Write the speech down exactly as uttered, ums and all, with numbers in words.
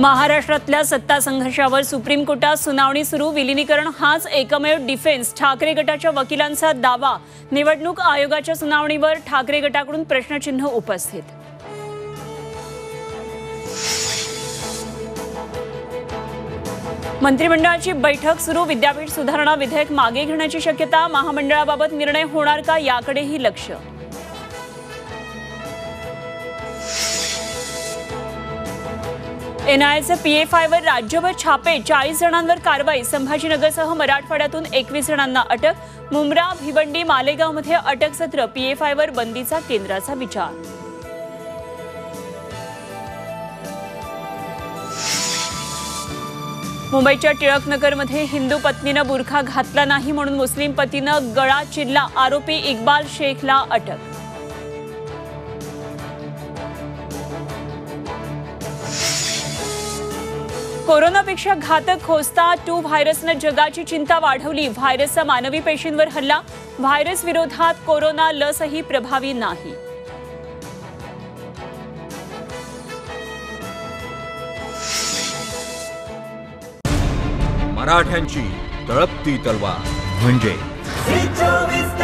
महाराष्ट्रातल्या सत्ता संघर्षावर सुप्रीम कोर्टात सुनावणी सुरू। विलीनीकरण हाच एकमेव डिफेन्स, ठाकरे गटाच्या वकिलांचा दावा। निवडणूक आयोगाच्या सुनावणीवर ठाकरे गटाकडून प्रश्नचिन्ह उपस्थित। मंत्रिमंडळाची बैठक सुरू। विद्यापीठ सुधारणा विधेयक मागे घेण्याची शक्यता, महामंडळाबाबत निर्णय होणार का याकडेही लक्ष। एनआयएचे पीएफआयवर राज्यभर छापे, चाळीस जणांवर कारवाई। संभाजीनगरसह मराठवाड्यातून एकवीस जणांना अटक। मुंब्रा, भिवंडी, मालेगावमध्ये अटक सत्र। पीएफआयवर बंदीचा केंद्राचा विचार। मुंबईच्या टिळकनगरमध्ये हिंदू पत्नीनं बुरखा घातला नाही म्हणून मुस्लिम पतीनं गळा चिरला, आरोपी इक्बाल शेखला अटक। कोरोनापेक्षा घातक खोस्ता टू व्हायरसनं जगाची चिंता वाढवली, व्हायरसचा मानवी पेशींवर हल्ला। व्हायरस विरोधात कोरोना लसही प्रभावी नाही। मराठ्यांची तळपती तलवार म्हणजे